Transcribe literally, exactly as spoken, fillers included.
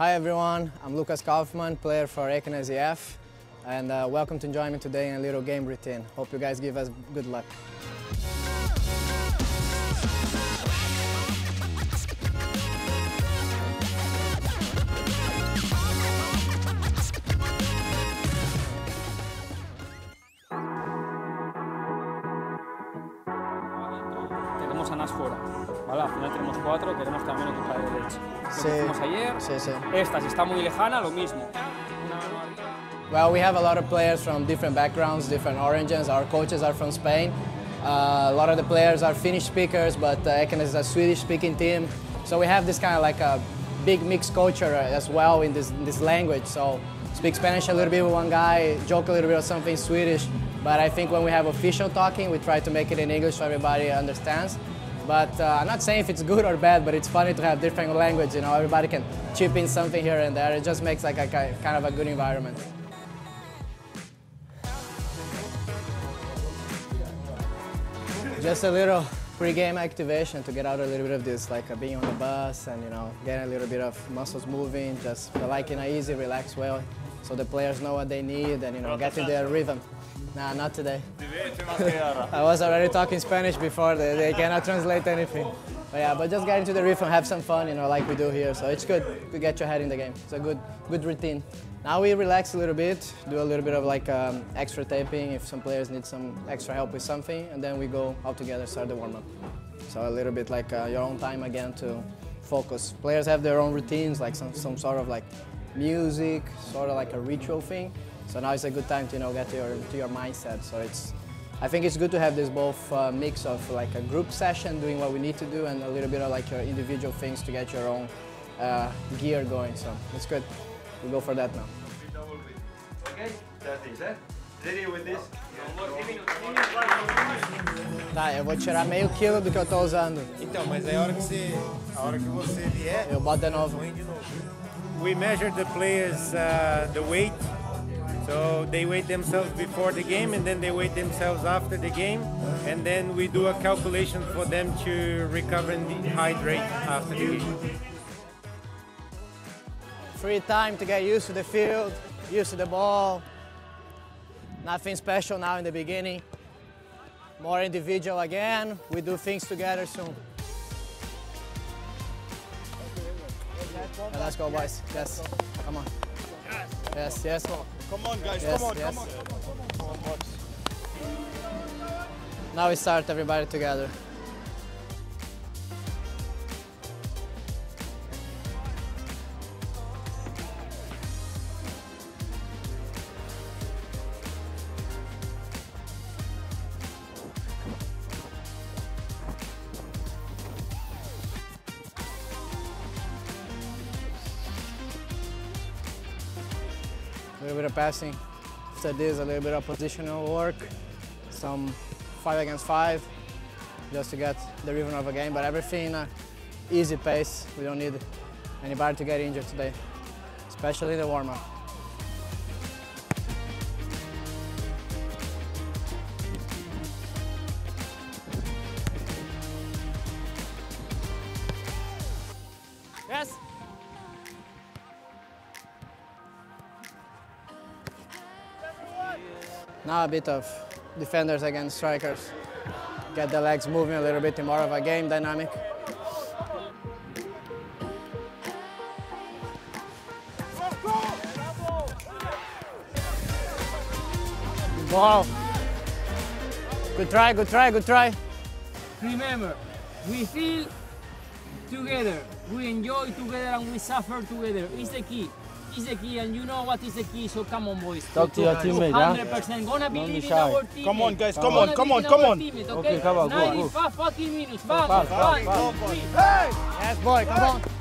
Hi everyone, I'm Lucas Kaufman, player for Ekenes E I F, and uh, welcome to join me today in a little game routine. Hope you guys give us good luck. Tenemos a Nas fuera, ¿vale? Al final tenemos cuatro, queremos también ocupar el derecho. Sí. Ayer. Sí, sí. Esta, si está muy lejana, lo mismo. Well, we have a lot of players from different backgrounds, different origins. Our coaches are from Spain. Uh, a lot of the players are Finnish speakers, but uh, Ekenes is a Swedish-speaking team. So we have this kind of like a big mixed culture as well in this, in this language. So speak Spanish a little bit with one guy, joke a little bit of something Swedish. But I think when we have official talking, we try to make it in English so everybody understands. But uh, I'm not saying if it's good or bad, but it's funny to have different language, you know, everybody can chip in something here and there. It just makes like a kind of a good environment. Just a little pre-game activation to get out a little bit of this, like uh, being on the bus and, you know, getting a little bit of muscles moving, just like in an easy, relaxed way, so the players know what they need and, you know, get in their rhythm. Nah, not today. I was already talking Spanish before, they, they cannot translate anything. But yeah, but just get into the riff and have some fun, you know, like we do here. So it's good to get your head in the game. It's a good, good routine. Now we relax a little bit, do a little bit of like um, extra taping if some players need some extra help with something, and then we go all together, start the warm-up. So a little bit like uh, your own time again to focus. Players have their own routines, like some, some sort of like music, sort of like a ritual thing. So now it's a good time to, you know, get to your, to your mindset. So it's, I think it's good to have this both uh, mix of like a group session, doing what we need to do, and a little bit of like your individual things to get your own uh, gear going. So it's good. We'll go for that now. Okay, that's it, eh? Ready with this? Tá, eu vou tirar meio quilo do que eu tô usando. Então, mas é a hora que você, a hora que você vier. Eu boto de novo. We measure the players uh, the weight. So they weigh themselves before the game, and then they weigh themselves after the game, and then we do a calculation for them to recover and dehydrate after the game. Free time to get used to the field, used to the ball. Nothing special now in the beginning. More individual again. We do things together soon. Let's go, boys. Yes. Come on. Yes, yes. Come on, guys, yes, come on, yes. Come on, come on, come on. Now we start everybody together. A little bit of passing. After this, a little bit of positional work, some five against five, just to get the rhythm of a game. But everything in an easy pace. We don't need anybody to get injured today, especially the warm-up. Yes. Now a bit of defenders against strikers. Get the legs moving a little bit, more of a game dynamic. Wow. Good try, good try, good try. Remember, we feel together, we enjoy together, and we suffer together. It's the key. Is the key, and you know what is the key, so come on, boys. Talk to your teammate, one hundred percent. Gonna believe in our teammate. Come on, guys, come on, come on, come on. Okay, come on, go, go. ninety-five fucking minutes, vamos, five, four, three. Hey! Yes, boy, come on.